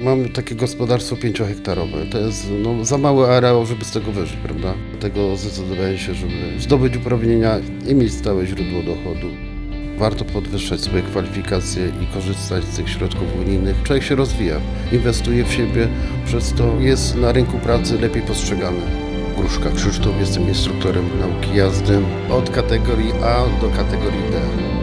Mam takie gospodarstwo 5-hektarowe. To jest za mały areał, żeby z tego wyżyć, prawda? Dlatego zdecydowałem się, żeby zdobyć uprawnienia i mieć stałe źródło dochodu. Warto podwyższać swoje kwalifikacje i korzystać z tych środków unijnych. Człowiek się rozwija, inwestuje w siebie, przez to jest na rynku pracy lepiej postrzegany. Gruszka Krzysztof, jestem instruktorem nauki jazdy od kategorii A do kategorii D.